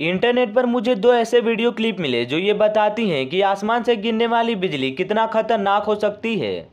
Internet पर मुझे दो ऐसे वीडियो क्लिप मिले जो ये बताती हैं कि आसमान से गिरने वाली बिजली कितना खतरनाक हो सकती है।